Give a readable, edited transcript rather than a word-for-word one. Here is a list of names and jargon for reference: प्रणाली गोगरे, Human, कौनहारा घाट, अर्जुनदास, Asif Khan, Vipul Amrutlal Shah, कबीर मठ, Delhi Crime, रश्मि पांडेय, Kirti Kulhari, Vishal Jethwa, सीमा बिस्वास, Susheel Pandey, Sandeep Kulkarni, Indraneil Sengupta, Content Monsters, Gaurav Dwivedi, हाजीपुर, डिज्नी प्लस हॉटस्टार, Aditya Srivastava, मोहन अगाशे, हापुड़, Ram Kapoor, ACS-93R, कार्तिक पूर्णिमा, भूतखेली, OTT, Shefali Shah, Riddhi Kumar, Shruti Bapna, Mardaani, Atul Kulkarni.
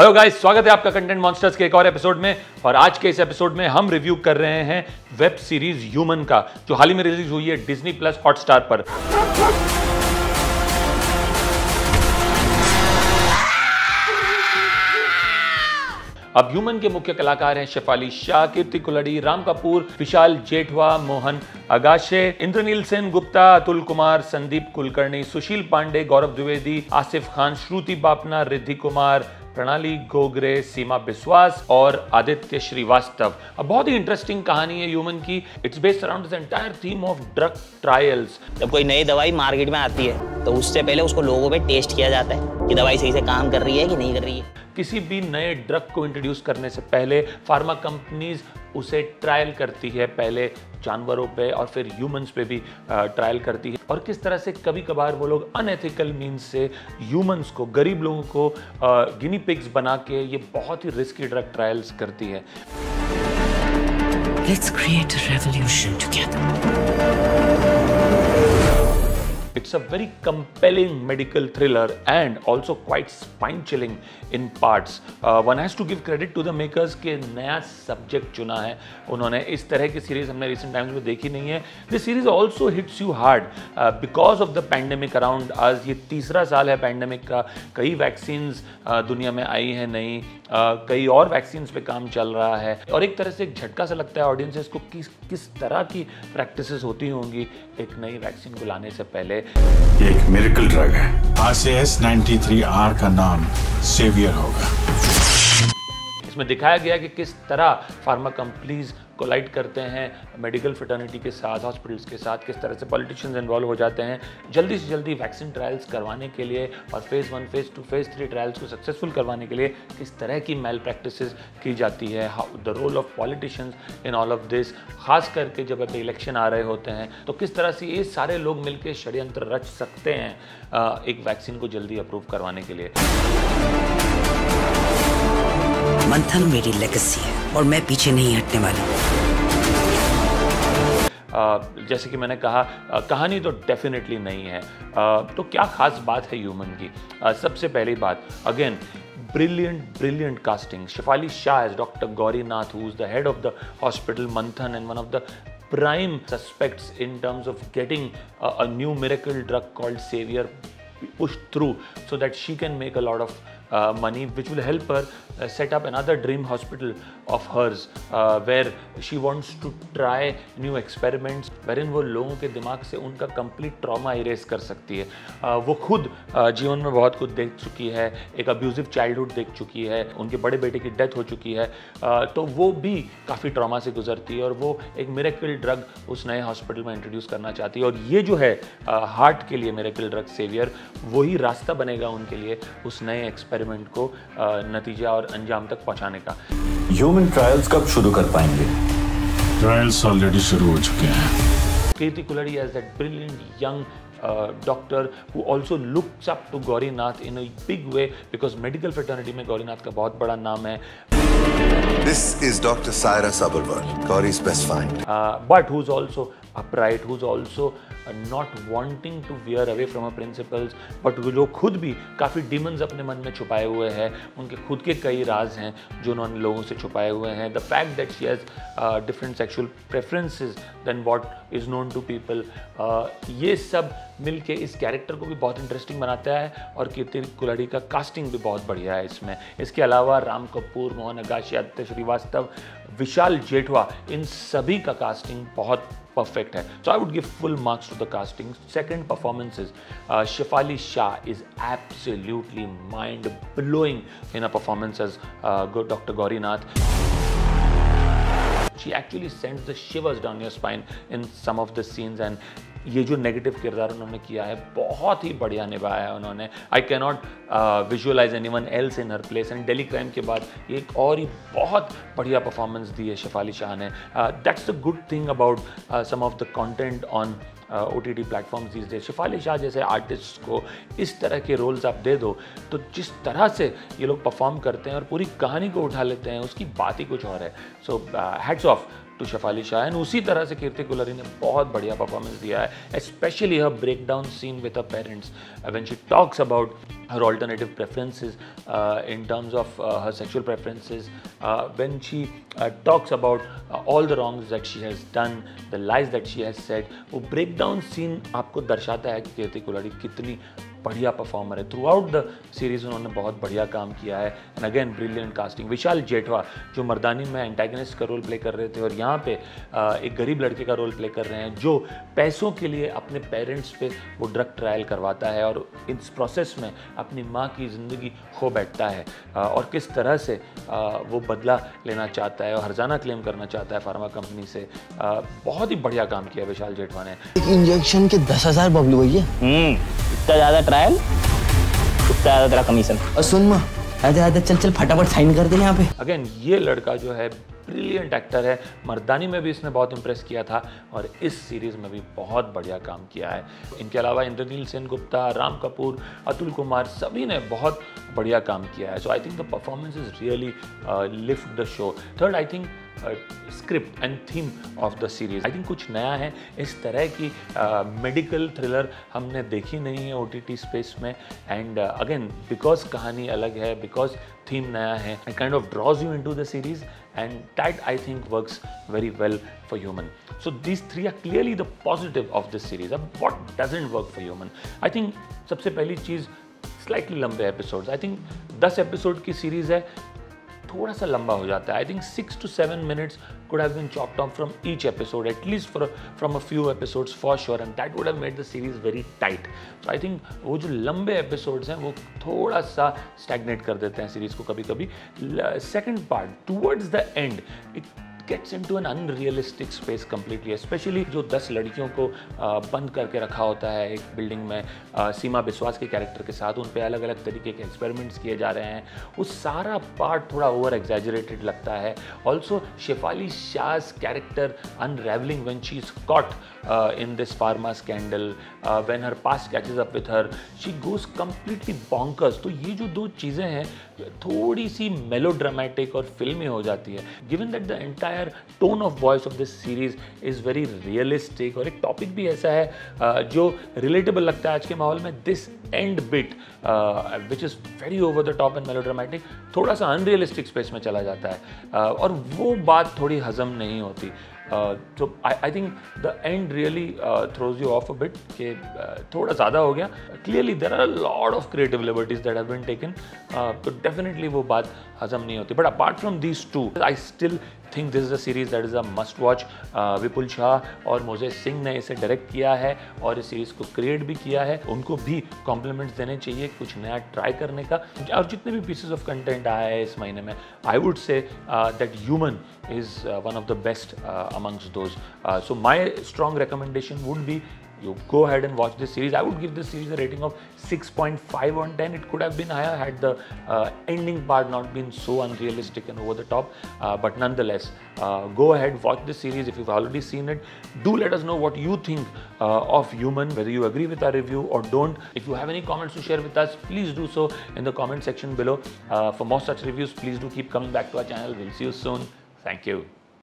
Hello guys, स्वागत है आपका कंटेंट मॉन्स्टर्स के एक और एपिसोड में। और आज के इस एपिसोड में हम रिव्यू कर रहे हैं वेब सीरीज ह्यूमन का, जो हाल ही में रिलीज हुई है डिज्नी प्लस हॉटस्टार पर। अब ह्यूमन के मुख्य कलाकार हैं शेफाली शाह, कीर्ति कुलहरी, राम कपूर, विशाल जेठवा, मोहन अगाशे, इंद्रनील सेनगुप्ता, अतुल कुमार, संदीप कुलकर्णी, सुशील पांडे, गौरव द्विवेदी, आसिफ खान, श्रुति बापना, रिद्धि कुमार, प्रणाली गोगरे, सीमा बिस्वास और आदित्य श्रीवास्तव। अब बहुत ही इंटरेस्टिंग कहानी है ह्यूमन की। It's based around the entire theme of drug trials. जब कोई नई दवाई मार्केट में आती है तो उससे पहले उसको लोगों पे टेस्ट किया जाता है कि दवाई सही से काम कर रही है कि नहीं कर रही है। किसी भी नए ड्रग को इंट्रोड्यूस करने से पहले फार्मा कंपनीज उसे ट्रायल करती है, पहले जानवरों पे और फिर ह्यूमंस पे भी ट्रायल करती है। और किस तरह से कभी कभार वो लोग अनएथिकल मीन्स से ह्यूमंस को, गरीब लोगों को गिनी पिग्स बना के ये बहुत ही रिस्की ड्रग ट्रायल्स करती है। Let's create a revolution together. It's a very compelling medical thriller and also quite spine-chilling in parts. One has to give credit to the makers के नया सब्जेक्ट चुना है उन्होंने। इस तरह की सीरीज हमने रिसेंट टाइम्स में देखी नहीं है। This series also hits you hard because of the pandemic around आज। ये तीसरा साल है पैंडेमिक का। कई वैक्सीन्स दुनिया में आई हैं नई, कई और वैक्सीन्स पे काम चल रहा है। और एक तरह से एक झटका सा लगता है ऑडियंसेस को, किस तरह की प्रैक्टिसेस होती होंगी एक नई वैक्सीन को लाने से पहले। ये एक मिरेकल ड्रग है। ACS-93R का नाम सेवियर होगा। इसमें दिखाया गया कि किस तरह फार्मा कंपनीज कोलाइड करते हैं मेडिकल फ्रेटर्निटी के साथ, हॉस्पिटल्स के साथ, किस तरह से पॉलिटिशियंस इन्वॉल्व हो जाते हैं जल्दी से जल्दी वैक्सीन ट्रायल्स करवाने के लिए और फेज़ 1, फेज़ 2, फेज़ 3 ट्रायल्स को सक्सेसफुल करवाने के लिए किस तरह की मैल प्रैक्टिसेस की जाती है। The role of politicians in all of this, खास करके जब अब इलेक्शन आ रहे होते हैं तो किस तरह से ये सारे लोग मिलकर षड्यंत्र रच सकते हैं एक वैक्सीन को जल्दी अप्रूव करवाने के लिए। मंथन मेरी लेगेसी है और मैं पीछे नहीं हटने वाली। जैसे कि मैंने कहा, कहानी तो डेफिनेटली नहीं है। तो क्या खास बात है ह्यूमन की? सबसे पहली बात, again brilliant casting. Shefali Shah as Dr. Gaurinath, who is the head of the hospital Manthan and one of the prime suspects in terms of getting a new miracle drug called Savior pushed through so that she can make a lot of money, which will help her set up another dream hospital of hers, where she wants to try new experiments wherein वो लोगों के दिमाग से उनका complete trauma erase कर सकती है। वो खुद जीवन में बहुत कुछ देख चुकी है, एक abusive childhood देख चुकी है, उनके बड़े बेटे की death हो चुकी है, तो वो भी काफ़ी trauma से गुजरती है और वो एक miracle drug उस नए hospital में introduce करना चाहती है। और ये जो है heart के लिए miracle drug savior, वही रास्ता बनेगा उनके लिए उस नए एक्सपेरिमेंट को नतीजा और अंजाम तक पहुंचाने का। ह्यूमन ट्रायल्स कब शुरू कर पाएंगे? ट्रायल्स ऑलरेडी शुरू हो चुके हैं। Kirti Kulhari as that brilliant young doctor who also looks up to Gaurinath in a big way because medical fraternity में गौरीनाथ का बहुत बड़ा नाम है। This is Dr. Saira Sabarwal, Gauri's best find. But who's also upright, who's also not wanting to veer away from her principles, but वो लोग खुद भी काफ़ी demons अपने मन में छुपाए हुए हैं, उनके खुद के कई राज हैं जो उन्होंने लोगों से छुपाए हुए हैं। The fact that she has different sexual preferences than what is known to people, ये सब मिलके इस कैरेक्टर को भी बहुत इंटरेस्टिंग बनाता है। और कीर्ति कुलहरी का कास्टिंग भी बहुत बढ़िया है इसमें। इसके अलावा राम कपूर, मोहन अगाशे, आदित्य श्रीवास्तव, विशाल जेठवा, इन सभी का कास्टिंग बहुत परफेक्ट है। So I would give full marks to the casting. Second performances, Shefali Shah is absolutely mind blowing in a performance as doctor Gaurinath. She actually sends the shivers down your spine in some of the scenes, and ये जो negative किरदार उन्होंने किया है बहुत ही बढ़िया निभाया है उन्होंने। I can not visualise anyone else in her place. And Delhi crime के बाद ये एक और ही बहुत बढ़िया परफॉर्मेंस दी है शेफाली शाह ने। That's the good thing about some of the content on OTT platforms these days। Shefali Shah जैसे आर्टिस्ट को इस तरह के रोल्स आप दे दो तो जिस तरह से ये लोग परफॉर्म करते हैं और पूरी कहानी को उठा लेते हैं, उसकी बात ही कुछ और है। So hats off to Shefali Shah, and उसी तरह से कीर्ति कुलहरी ने बहुत बढ़िया परफॉर्मेंस दिया है, specially her breakdown scene with her parents when she talks about her alternative preferences in terms of her sexual preferences, when she talks about all the wrongs that she has done, the lies that she has said, वो breakdown scene आपको दर्शाता है कि कीर्ति कुलहरी कितनी बढ़िया performer है. Through out the series उन्होंने बहुत बढ़िया काम किया है, and again brilliant casting. Vishal Jethwa जो मर्दानी में एंटागनिस्ट का रोल प्ले कर रहे थे और यहाँ पे एक गरीब लड़के का रोल प्ले कर रहे हैं जो पैसों के लिए अपने पेरेंट्स पे वो ड्रग ट्रायल करवाता है और इस प्रोसेस में अपनी माँ की ज़िंदगी खो बैठता है और किस तरह से वो बदला लेना चाहता है और हर्जाना क्लेम करना चाहता है फार्मा कंपनी से. बहुत ही बढ़िया काम किया विशाल जेठवा ने. एक इंजेक्शन के 10,000 बबलू भैया, इतना ज़्यादा ट्रायल, इतना ज़्यादा तेरा कमीशन. और सुन माँ, आधे आधे चल चल फटाफट साइन कर दे यहाँ पे. अगेन ये लड़का जो है ब्रिलियंट एक्टर है, मर्दानी में भी इसने बहुत इंप्रेस किया था और इस सीरीज़ में भी बहुत बढ़िया काम किया है. इनके अलावा इंद्रनील सेनगुप्ता, राम कपूर, अतुल कुमार, सभी ने बहुत बढ़िया काम किया है. So I think the performance is really lift the show. Third, I think script and theme of the series I think कुछ नया है. इस तरह की मेडिकल थ्रिलर हमने देखी नहीं है OTT स्पेस में, एंड अगेन बिकॉज कहानी अलग है, बिकॉज थीम नया है, it kind of draws you into the series, and that I think works very well for human. So these three are clearly the positive of this series. अब what doesn't work for human, I think सबसे पहली चीज़ slightly लंबे episodes. I think 10 episode की series है, थोड़ा सा लंबा हो जाता है. I think 6 to 7 minutes could have been chopped off from each episode, at least from a few episodes for sure, and that would have made the series very tight. So I think वो जो लंबे episodes हैं वो थोड़ा सा stagnate कर देते हैं series को कभी कभी. Second part, towards the end, it gets into an unrealistic space completely, especially जो 10 लड़कियों को बंद करके रखा होता है एक बिल्डिंग में, सीमा बिस्वास के कैरेक्टर के साथ, उन पे अलग अलग तरीके के एक्सपेरिमेंट्स किए जा रहे हैं. वो सारा पार्ट थोड़ा ओवर एग्जैजरेटेड लगता है. Also Shefali शाह's character unravelling when she is caught in this pharma scandal, when her past catches up with her, she goes completely bonkers. तो ये जो दो चीज़ें हैं थोड़ी सी melodramatic और फिल्मी हो जाती है. Given that the entire tone of voice of this series is very realistic और एक topic भी ऐसा है जो relatable लगता है आज के माहौल में, this end bit which is very over the top and melodramatic थोड़ा सा unrealistic space में चला जाता है और वो बात थोड़ी हजम नहीं होती. So I think the end really throws you off a bit कि थोड़ा ज़्यादा हो गया. Clearly there are a lot of creative liberties that have been taken, तो definitely वो बात हजम नहीं होती. But apart from these two, I still think this is a series that is a must watch. विपुल शाह और मोजेस सिंह ने इसे direct किया है और इस सीरीज़ को क्रिएट भी किया है, उनको भी कॉम्प्लीमेंट्स देने चाहिए कुछ नया ट्राई करने का. और जितने भी पीसेज ऑफ कंटेंट आया है इस महीने में, I would say that human is one of the best amongst those. So my strong recommendation would be you go ahead and watch this series. I would give this series a rating of 6.5 on 10. It could have been higher had the ending part not been so unrealistic and over the top. But nonetheless, go ahead, watch this series if you've already seen it. Do let us know what you think of Human, whether you agree with our review or don't. If you have any comments to share with us, please do so in the comment section below. For more such reviews, please do keep coming back to our channel. We'll see you soon. Thank you.